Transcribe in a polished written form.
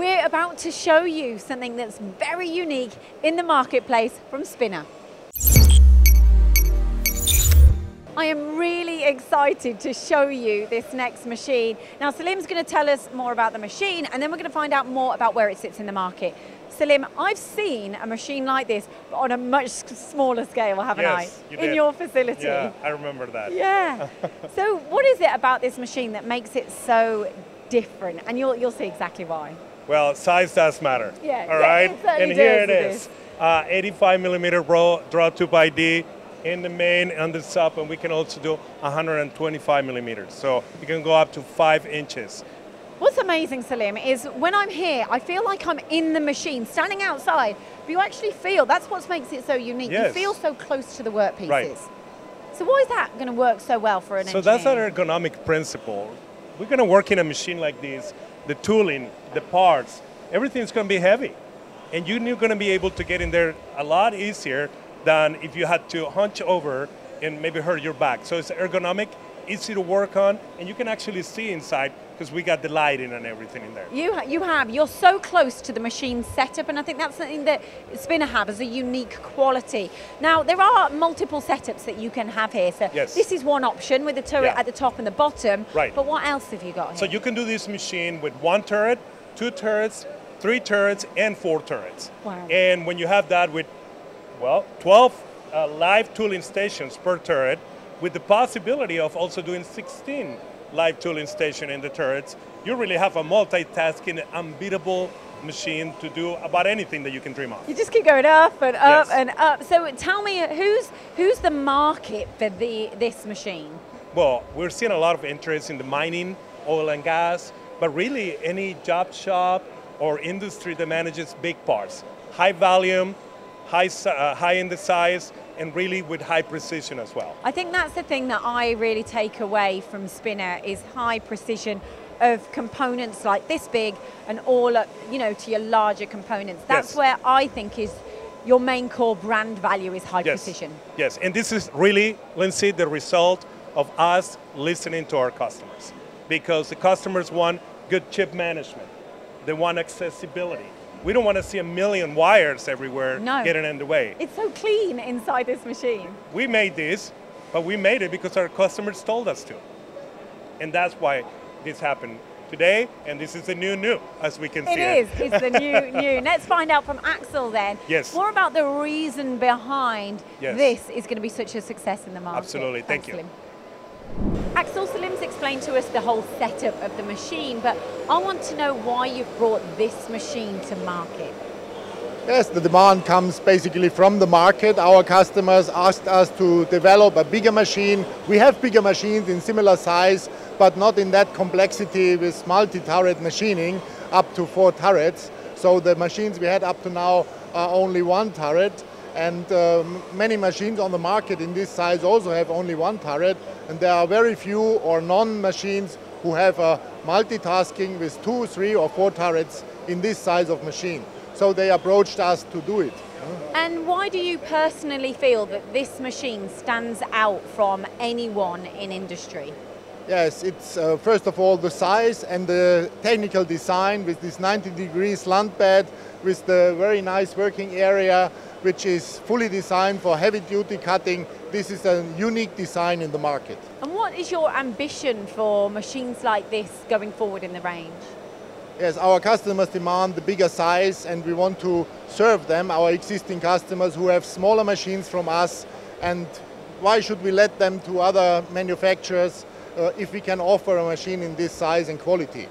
We're about to show you something that's very unique in the marketplace from Spinner. I am really excited to show you this next machine. Now, Salim's going to tell us more about the machine, and then we're going to find out more about where it sits in the market. Salim, I've seen a machine like this, but on a much smaller scale, haven't I? Yes, you did. In your facility. Yeah, I remember that. Yeah. So what is it about this machine that makes it so different? And you'll see exactly why. Well, size does matter. Yeah. All right. And here it is. 85 millimeter draw tube ID in the main and the sub, and we can also do 125 millimeters. So you can go up to 5 inches. What's amazing, Salim, is when I'm here, I feel like I'm in the machine, standing outside, but you actually feel, that's what makes it so unique. Yes. You feel so close to the workpieces. Right. So why is that going to work so well for an engineer? So that's our ergonomic principle. We're going to work in a machine like this, the tooling, the parts, everything's going to be heavy. And you're going to be able to get in there a lot easier than if you had to hunch over and maybe hurt your back. So it's ergonomic, easy to work on, and you can actually see inside because we got the lighting and everything in there. You're so close to the machine setup, and I think that's something that Spinner have as a unique quality. Now, there are multiple setups that you can have here, so yes, this is one option with the turret at the top and the bottom, right? But what else have you got here? So you can do this machine with 1 turret, 2 turrets, 3 turrets, and 4 turrets. Wow. And when you have that with, well, 12 live tooling stations per turret, with the possibility of also doing 16 live tooling stations in the turrets, you really have a multitasking, unbeatable machine to do about anything that you can dream of. You just keep going up and up and up. So tell me, who's the market for this machine? Well, we're seeing a lot of interest in the mining, oil and gas, but really any job shop or industry that manages big parts, high volume, high in the size, and really with high precision as well. I think that's the thing that I really take away from Spinner is high precision of components like this big and all up, you know, to your larger components. That's where I think is your main core brand value is high precision. Yes, and this is really, Lyndsey, the result of us listening to our customers, because the customers want good chip management. They want accessibility. We don't want to see a million wires everywhere getting in the way. It's so clean inside this machine. We made this, but we made it because our customers told us to. And that's why this happened today, and this is the new, as we can see. It is, it's the new. Let's find out from Axel then. Yes. More about the reason behind this is going to be such a success in the market. Absolutely, thank you. Axel, Salim's explained to us the whole setup of the machine, but I want to know why you've brought this machine to market. Yes, the demand comes basically from the market. Our customers asked us to develop a bigger machine. We have bigger machines in similar size, but not in that complexity with multi-turret machining, up to 4 turrets. So the machines we had up to now are only 1 turret. And many machines on the market in this size also have only 1 turret, and there are very few or none machines who have a multitasking with 2, 3 or 4 turrets in this size of machine. So they approached us to do it. And why do you personally feel that this machine stands out from anyone in industry? Yes, it's first of all the size and the technical design with this 90-degree slant bed, with the very nice working area, which is fully designed for heavy-duty cutting. This is a unique design in the market. And what is your ambition for machines like this going forward in the range? Yes, our customers demand the bigger size, and we want to serve them, our existing customers who have smaller machines from us. And why should we let them to other manufacturers if we can offer a machine in this size and quality?